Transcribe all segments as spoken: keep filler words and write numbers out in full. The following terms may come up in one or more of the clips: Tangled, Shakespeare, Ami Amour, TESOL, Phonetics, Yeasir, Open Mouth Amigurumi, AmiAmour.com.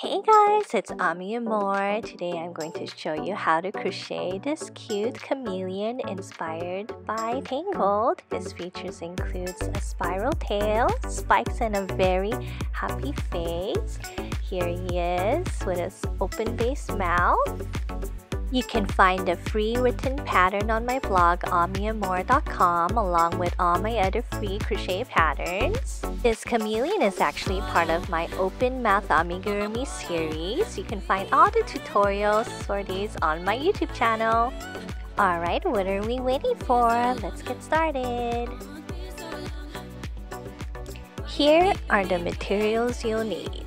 Hey guys, it's Ami Amour. Today I'm going to show you how to crochet this cute chameleon inspired by Tangled. His features includes a spiral tail, spikes, and a very happy face. Here he is with his open base mouth. You can find a free written pattern on my blog Ami Amour dot com along with all my other free crochet patterns. This chameleon is actually part of my Open Mouth Amigurumi series. You can find all the tutorials, sorties on my YouTube channel. Alright, what are we waiting for? Let's get started! Here are the materials you'll need.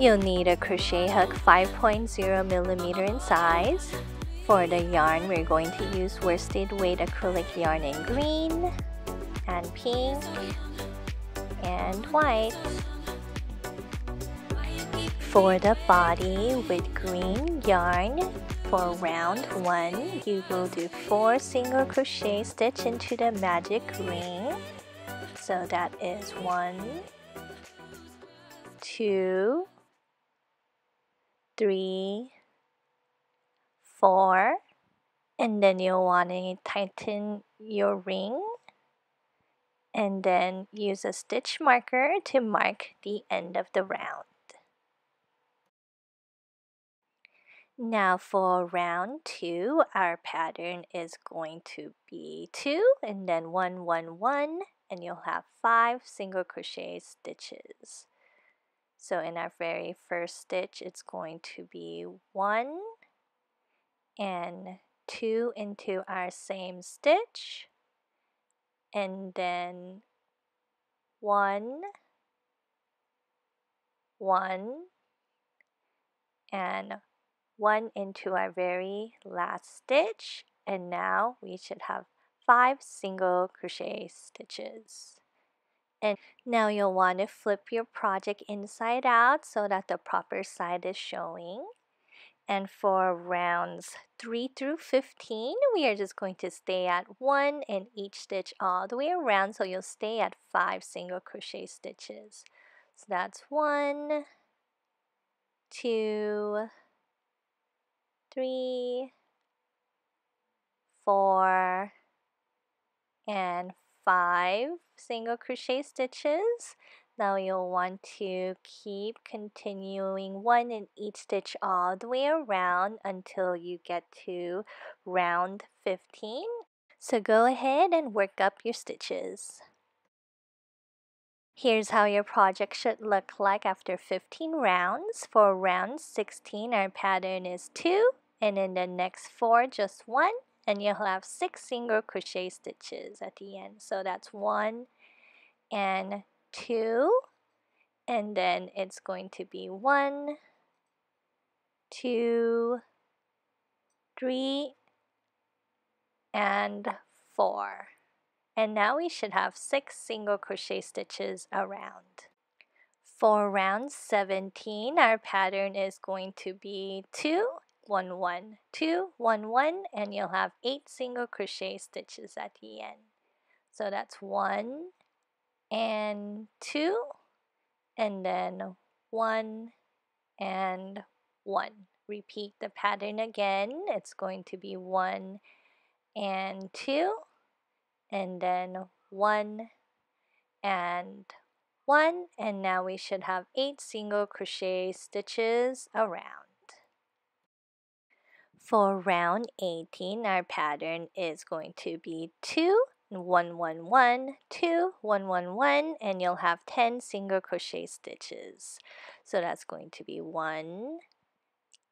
You'll need a crochet hook five point zero millimeter in size. For the yarn, we're going to use worsted weight acrylic yarn in green and pink and white. For the body, with green yarn, for round one, you will do four single crochet stitch into the magic ring. So that is one, two, three, four, and then you'll want to tighten your ring and then use a stitch marker to mark the end of the round. Now for round two, our pattern is going to be two and then one, one, one, and you'll have five single crochet stitches. So in our very first stitch, it's going to be one and two into our same stitch, and then one, one, and one into our very last stitch, and now we should have five single crochet stitches. And now you'll want to flip your project inside out so that the proper side is showing. And for rounds three through fifteen, we are just going to stay at one in each stitch all the way around, so you'll stay at five single crochet stitches. So that's one, two, three, four, and five single crochet stitches. Now you'll want to keep continuing one in each stitch all the way around until you get to round fifteen. So go ahead and work up your stitches. Here's how your project should look like after fifteen rounds. For round sixteen, our pattern is two, and in the next four, just one. And you'll have six single crochet stitches at the end. So that's one and two, and then it's going to be one, two, three, and four. And now we should have six single crochet stitches around. For round seventeen, our pattern is going to be two, one, one, two, one, one, and you'll have eight single crochet stitches at the end. So that's one and two, and then one and one. Repeat the pattern again. It's going to be one and two, and then one and one, and now we should have eight single crochet stitches around. For round eighteen, our pattern is going to be two, one, one, one, two, one, one, one, and you'll have ten single crochet stitches. So that's going to be one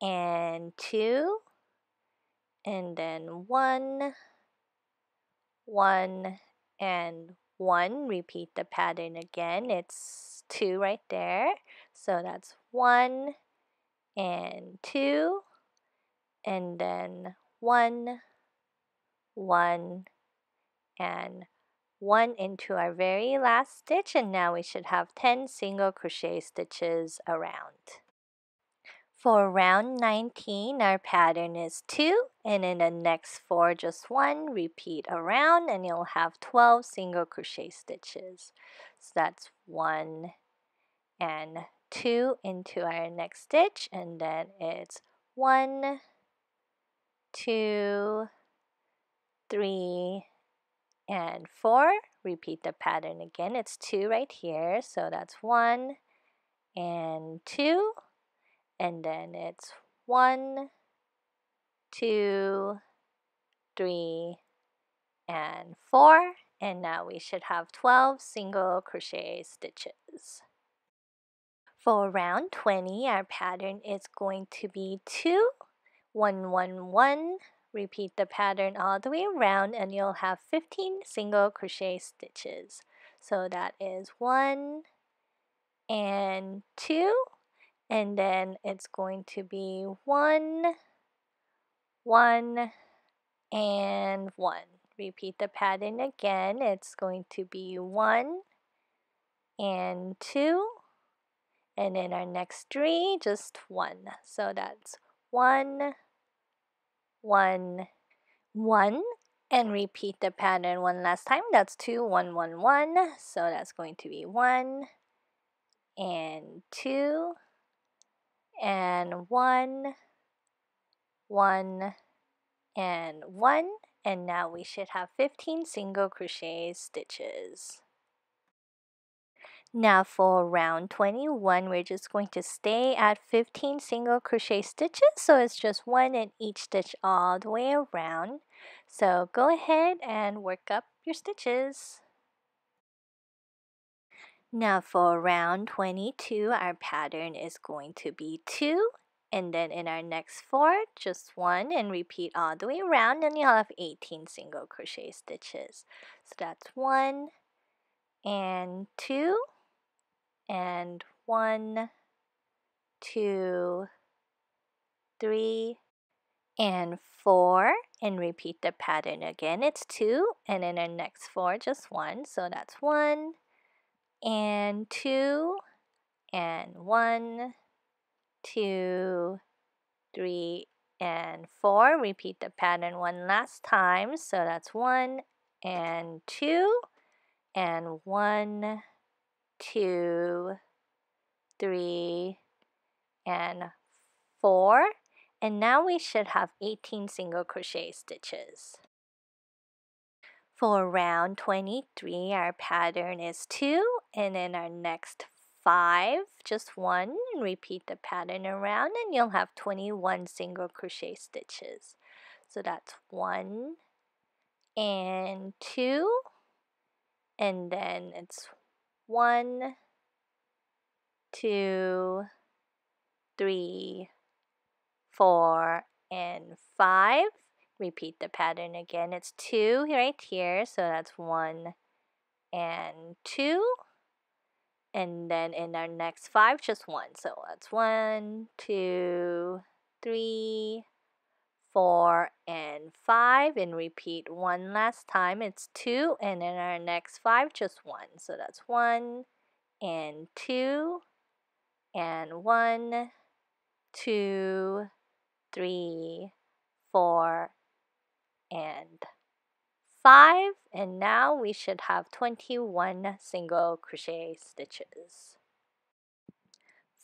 and two, and then one, one, and one. Repeat the pattern again. It's two right there. So that's one and two, and then one, one, and one into our very last stitch, and now we should have ten single crochet stitches around. For round nineteen, our pattern is two, and in the next four, just one. Repeat around, and you'll have twelve single crochet stitches. So that's one and two into our next stitch, and then it's one, two, three, and four. Repeat the pattern again. It's two right here, so that's one and two, and then it's one, two, three, and four. And now we should have twelve single crochet stitches. For round twenty, our pattern is going to be two, one, one, one. Repeat the pattern all the way around, and you'll have fifteen single crochet stitches. So that is one and two, and then it's going to be one, one, and one. Repeat the pattern again. It's going to be one and two. And in our next three, just one. So that's one, one, one. And repeat the pattern one last time. That's two, one, one, one. So that's going to be one and two and one, one, and one. And now we should have fifteen single crochet stitches. Now for round twenty-one, we're just going to stay at fifteen single crochet stitches, so it's just one in each stitch all the way around. So go ahead and work up your stitches. Now for round twenty-two, our pattern is going to be two, and then in our next four, just one, and repeat all the way around, and you'll have eighteen single crochet stitches. So that's one and two, and one, two, three, and four, and repeat the pattern again. It's two, and in our next four, just one. So that's one, and two, and one, two, three, and four. Repeat the pattern one last time. So that's one and two, and one, two, three, and four. And now we should have eighteen single crochet stitches. For round twenty-three, our pattern is two, and in our next five, just one, and repeat the pattern around, and you'll have twenty-one single crochet stitches. So that's one and two, and then it's one, two, three, four, and five. Repeat the pattern again. It's two right here, so that's one and two. And then in our next five, just one. So that's one, two, three, four, and five. And repeat one last time. It's two. And in our next five, just one. So that's one and two, and one, two, three, four, and five. And now we should have twenty-one single crochet stitches.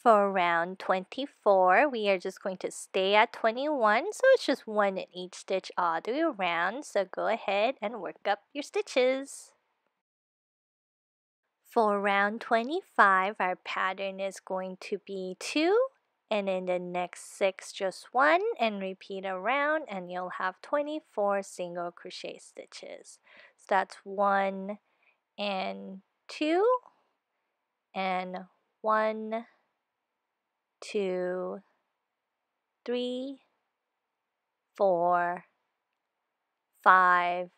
For round twenty-four, we are just going to stay at twenty-one, so it's just one in each stitch all the way around. So go ahead and work up your stitches. For round twenty-five, our pattern is going to be two, and in the next six, just one, and repeat around, and you'll have twenty-four single crochet stitches. So that's one and two, and one, two, three, four, five,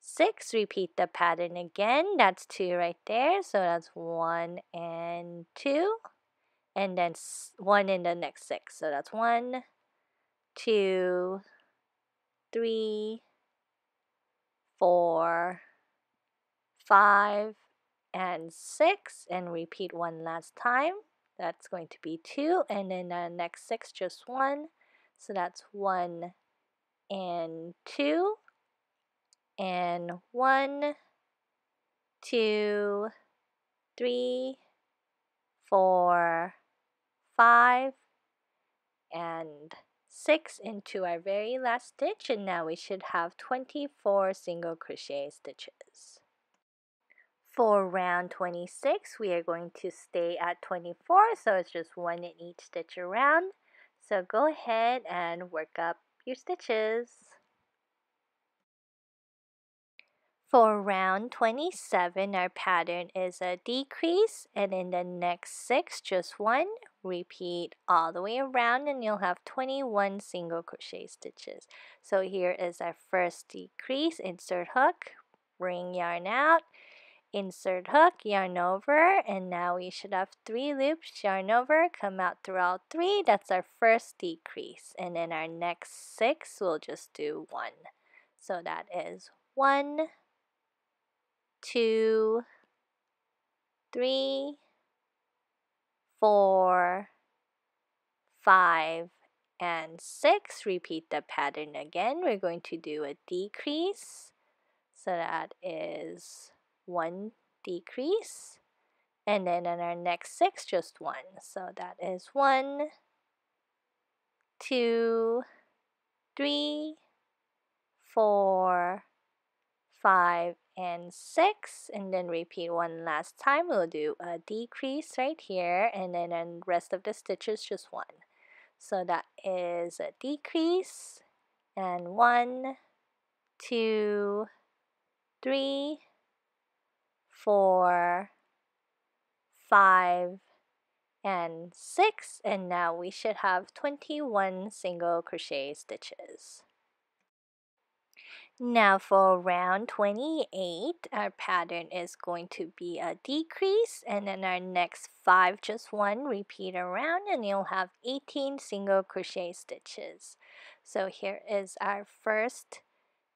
six. Repeat the pattern again. That's two right there, so that's one and two, and then one in the next six. So that's one, two, three, four, five, and six. And repeat one last time. That's going to be two. And then the next six, just one. So that's one and two, and one, two, three, for five and six into our very last stitch, and now we should have twenty-four single crochet stitches. For round twenty-six, we are going to stay at twenty-four, so it's just one in each stitch around. So go ahead and work up your stitches. For round twenty-seven, our pattern is a decrease, and in the next six, just one, repeat all the way around, and you'll have twenty-one single crochet stitches. So here is our first decrease. Insert hook, bring yarn out, insert hook, yarn over, and now we should have three loops, yarn over, come out through all three. That's our first decrease, and in our next six, we'll just do one. So that is one, two, three, four, five, and six. Repeat the pattern again. We're going to do a decrease. So that is one decrease. And then in our next six, just one. So that is one, two, three, four, five, and six, and then repeat one last time. We'll do a decrease right here, and then the rest of the stitches just one. So that is a decrease, and one, two, three, four, five, and six, and now we should have twenty-one single crochet stitches. Now for round twenty-eight, our pattern is going to be a decrease, and then our next five, just one, repeat around, and you'll have eighteen single crochet stitches. So here is our first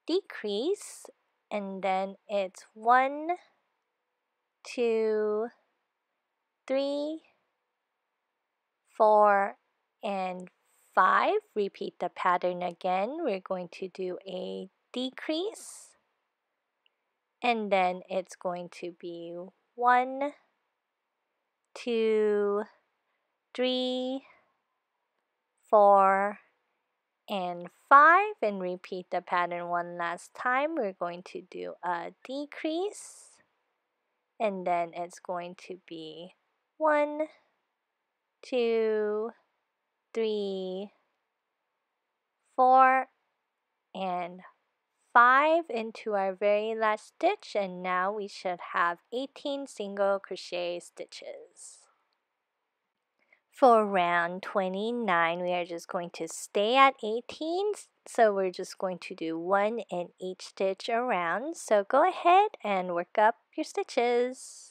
decrease, and then it's one, two, three, four, and five. Repeat the pattern again. We're going to do a decrease, and then it's going to be one, two, three, four, and five, and repeat the pattern one last time. We're going to do a decrease, and then it's going to be one, two, three, four, and five into our very last stitch, and now we should have eighteen single crochet stitches. For round twenty-nine, we are just going to stay at eighteen, so we're just going to do one in each stitch around. So go ahead and work up your stitches.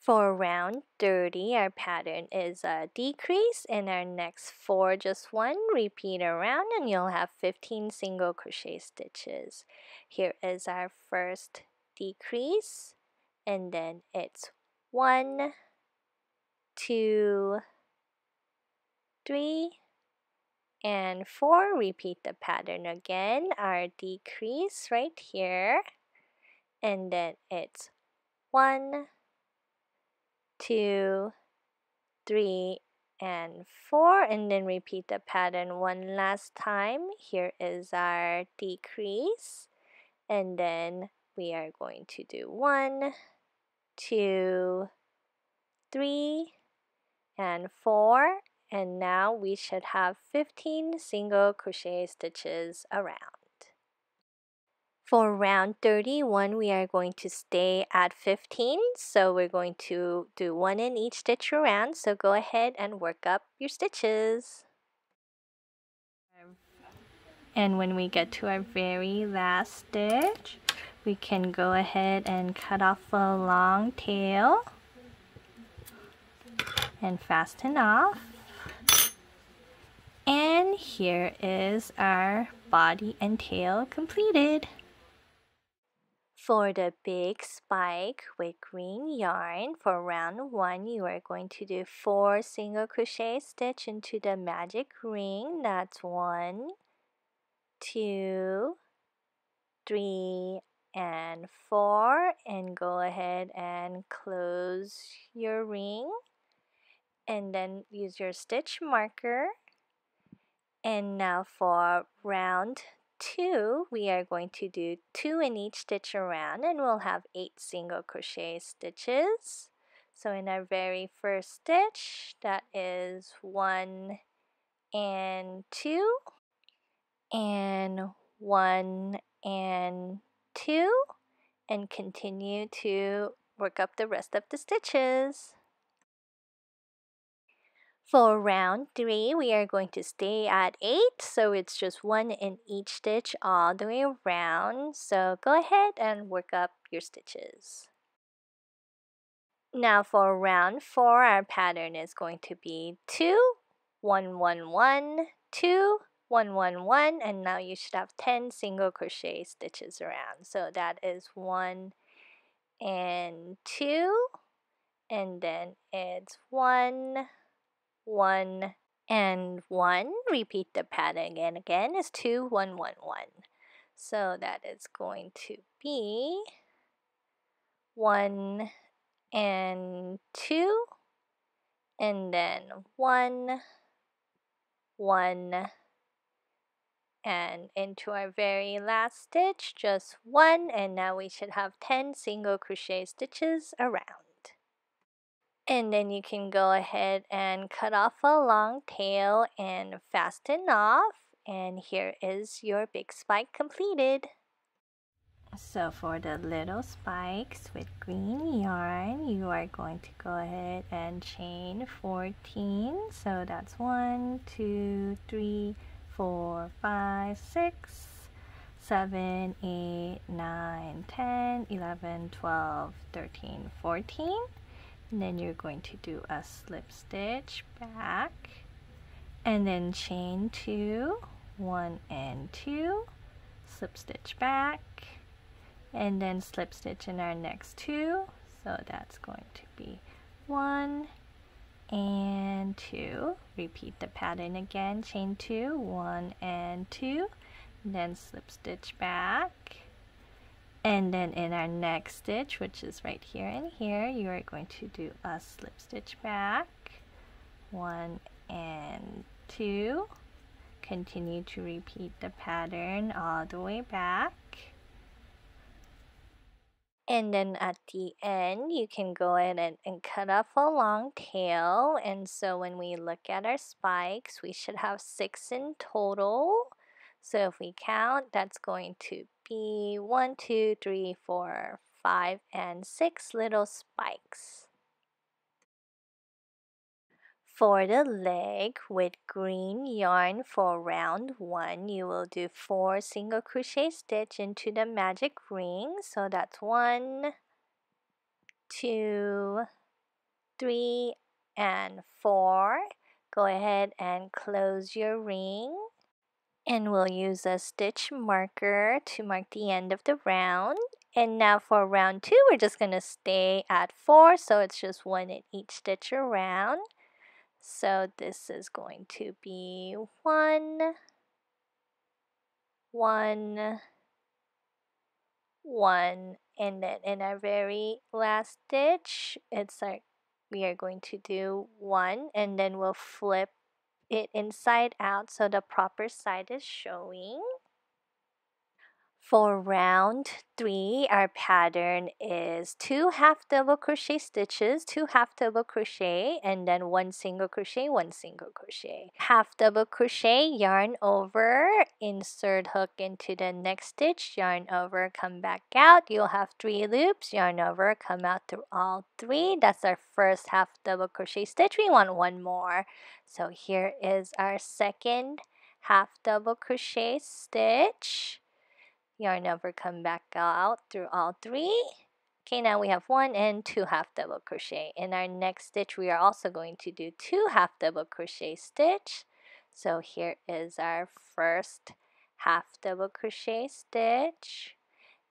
For round thirty, our pattern is a decrease, and our next four, just one, repeat around, and you'll have fifteen single crochet stitches. Here is our first decrease, and then it's one, two, three, and four. Repeat the pattern again, our decrease right here, and then it's one, two, three, and four, and then repeat the pattern one last time. Here is our decrease, and then we are going to do one, two, three, and four, and now we should have fifteen single crochet stitches around. For round thirty-one, we are going to stay at fifteen, so we're going to do one in each stitch around, so go ahead and work up your stitches. And when we get to our very last stitch, we can go ahead and cut off a long tail and fasten off. And here is our body and tail completed. For the big spike with green yarn, for round one, you are going to do four single crochet stitch into the magic ring. That's one, two, three, and four, and go ahead and close your ring, and then use your stitch marker. And now for round two, we are going to do two in each stitch around, and we'll have eight single crochet stitches. So in our very first stitch, that is one and two, and one and two, and continue to work up the rest of the stitches. For round three, we are going to stay at eight, so it's just one in each stitch all the way around. So go ahead and work up your stitches. Now for round four, our pattern is going to be two, one, one, one, two, one, one, one, and now you should have ten single crochet stitches around. So that is one and two, and then it's one, one, and one. Repeat the pattern again. Again is two, one, one, one. So that is going to be one, and two, and then one, one, and into our very last stitch, just one, and now we should have ten single crochet stitches around. And then you can go ahead and cut off a long tail and fasten off, and here is your big spike completed. So for the little spikes with green yarn, you are going to go ahead and chain fourteen. So that's one, two, three, four, five, six, seven, eight, nine, ten, eleven, twelve, thirteen, fourteen. And then you're going to do a slip stitch back, and then chain two, one and two, slip stitch back, and then slip stitch in our next two. So that's going to be one and two. Repeat the pattern again, chain two, one and two, and then slip stitch back, and then in our next stitch, which is right here and here, you are going to do a slip stitch back, one and two. Continue to repeat the pattern all the way back. And then at the end, you can go in and, and cut off a long tail. And so when we look at our spikes, we should have six in total. So if we count, that's going to be one, two, three, four, five, and six little spikes. For the leg with green yarn for round one, you will do four single crochet stitch into the magic ring. So that's one, two, three, and four. Go ahead and close your ring, and we'll use a stitch marker to mark the end of the round. And now for round two, we're just gonna stay at four, so it's just one in each stitch around. So this is going to be one, one, one, and then in our very last stitch, it's like we are going to do one, and then we'll flip it inside out so the proper side is showing. For round three, our pattern is two half double crochet stitches, two half double crochet, and then one single crochet, one single crochet. Half double crochet, yarn over, insert hook into the next stitch, yarn over, come back out. You'll have three loops, yarn over, come out through all three. That's our first half double crochet stitch. We want one more. So here is our second half double crochet stitch. Yarn over, come back out through all three. Okay, now we have one and two half double crochet. In our next stitch, we are also going to do two half double crochet stitch. So here is our first half double crochet stitch.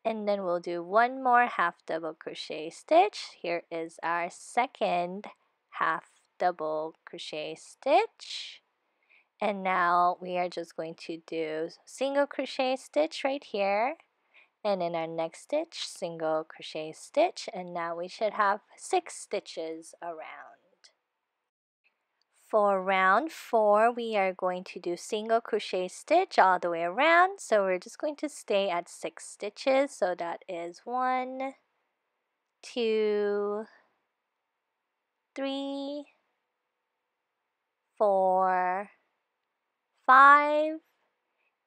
And then we'll do one more half double crochet stitch. Here is our second half double crochet stitch. And now we are just going to do single crochet stitch right here, and in our next stitch, single crochet stitch, and now we should have six stitches around. For round four, we are going to do single crochet stitch all the way around, so we're just going to stay at six stitches. So that is one, two, three, four, five,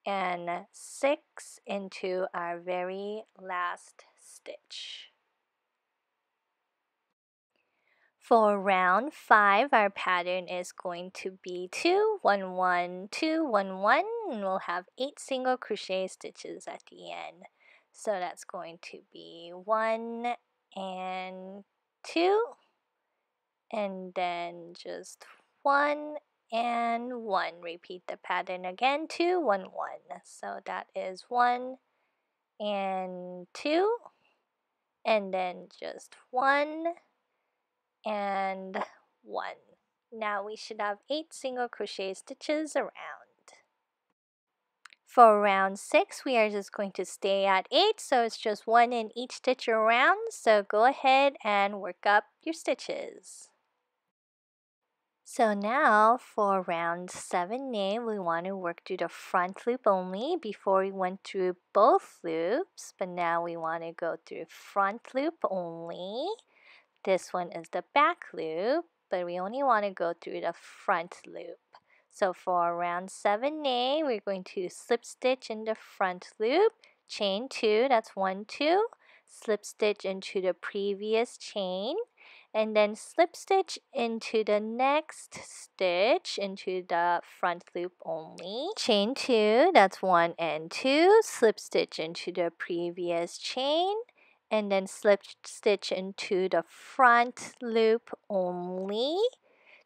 and six into our very last stitch. For round five, our pattern is going to be two, one, one, two, one, one, and we'll have eight single crochet stitches at the end. So that's going to be one and two, and then just one and one. Repeat the pattern again, two, one, one. So that is one and two, and then just one and one. Now we should have eight single crochet stitches around. For round six, we are just going to stay at eight, so it's just one in each stitch around, so go ahead and work up your stitches. So now for round seven A, we want to work through the front loop only. Before we went through both loops, but now we want to go through front loop only. This one is the back loop, but we only want to go through the front loop. So for round seven A, we're going to slip stitch in the front loop, chain two, that's one, two, slip stitch into the previous chain, and then slip stitch into the next stitch into the front loop only. Chain two, that's one and two, slip stitch into the previous chain, and then slip stitch into the front loop only.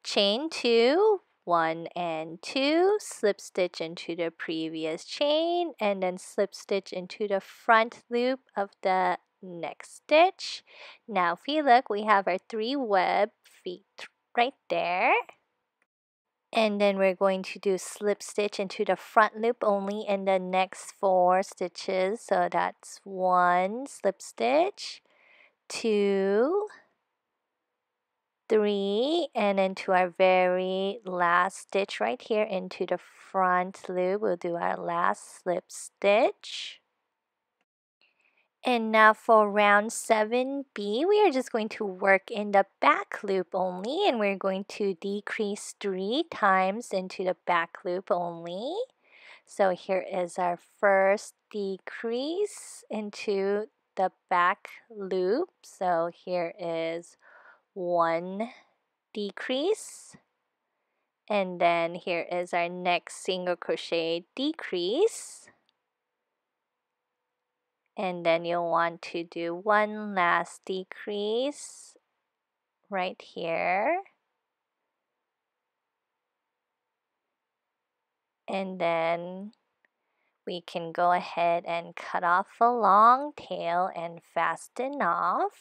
Chain two, one and two, slip stitch into the previous chain, and then slip stitch into the front loop of the next stitch. Now if you look, we have our three web feet right there. And then we're going to do slip stitch into the front loop only in the next four stitches. So that's one slip stitch, two, three, and then to our very last stitch right here into the front loop, we'll do our last slip stitch. And now for round seven B, we are just going to work in the back loop only, and we're going to decrease three times into the back loop only. So here is our first decrease into the back loop. So here is one decrease, and then here is our next single crochet decrease. And then you'll want to do one last decrease right here. And then we can go ahead and cut off a long tail and fasten off.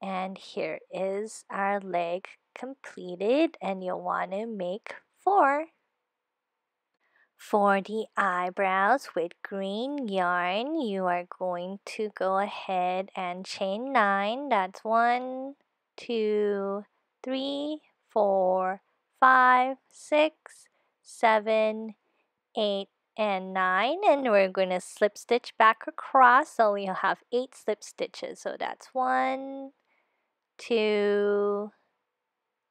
And here is our leg completed, and you'll want to make four. For the eyebrows with green yarn, you are going to go ahead and chain nine. That's one, two, three, four, five, six, seven, eight, and nine. And we're going to slip stitch back across, so you'll have eight slip stitches. So that's one, two,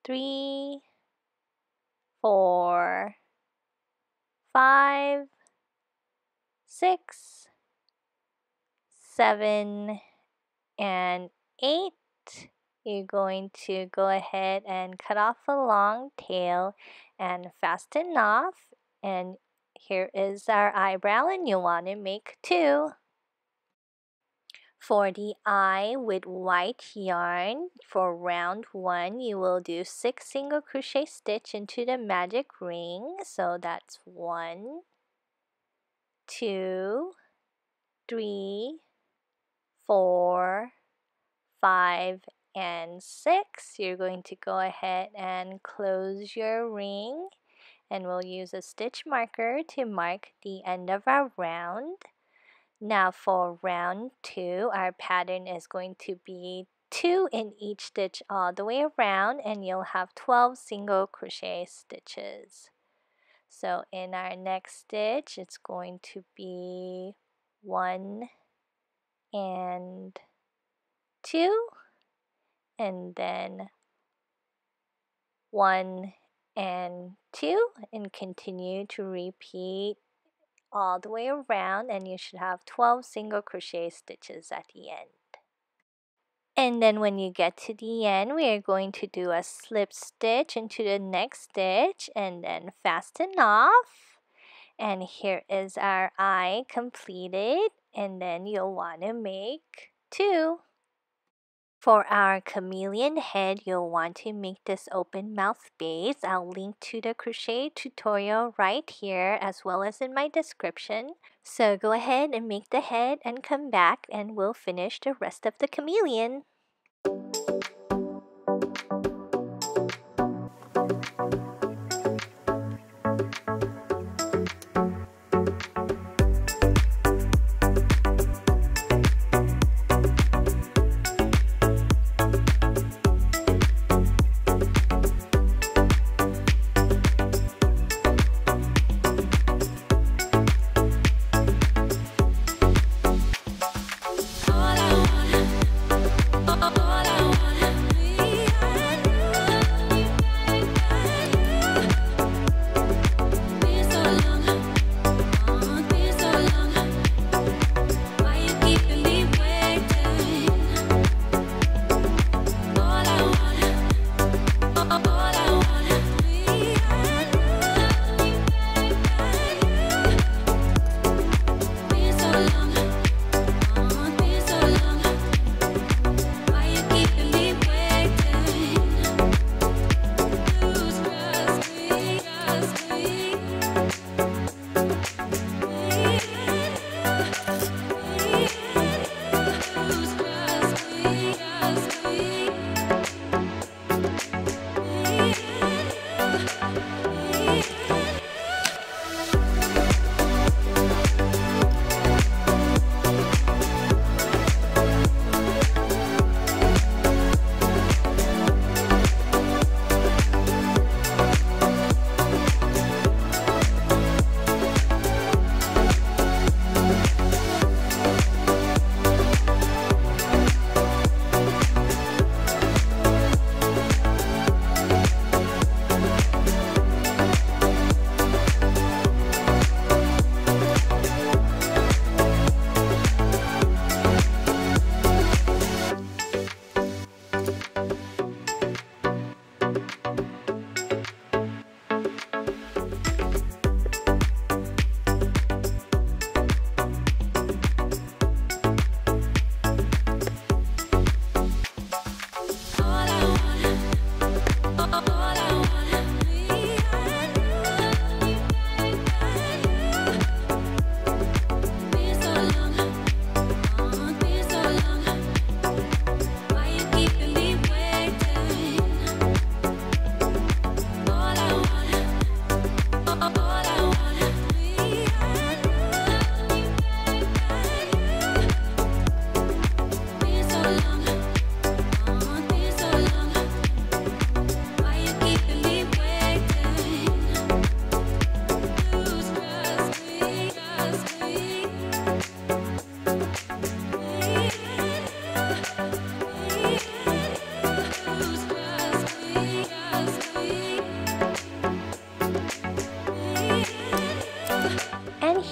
three, four, five, six, seven, and eight. You're going to go ahead and cut off a long tail and fasten off. And here is our eyebrow, and you'll want to make two. For the eye with white yarn, for round one, you will do six single crochet stitch into the magic ring. So that's one, two, three, four, five, and six. You're going to go ahead and close your ring, and we'll use a stitch marker to mark the end of our round. Now for round two, our pattern is going to be two in each stitch all the way around, and you'll have twelve single crochet stitches. So in our next stitch, it's going to be one and two, and then one and two, and continue to repeat all the way around, and you should have twelve single crochet stitches at the end. And then when you get to the end, we are going to do a slip stitch into the next stitch and then fasten off. And here is our eye completed, and then you'll want to make two. For our chameleon head, you'll want to make this open mouth base. I'll link to the crochet tutorial right here as well as in my description. So go ahead and make the head and come back and we'll finish the rest of the chameleon.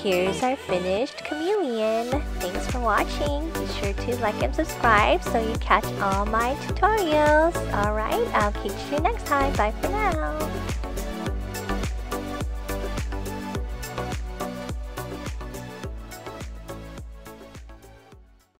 Here's our finished chameleon. Thanks for watching. Be sure to like and subscribe so you catch all my tutorials. Alright, I'll catch you next time. Bye for now.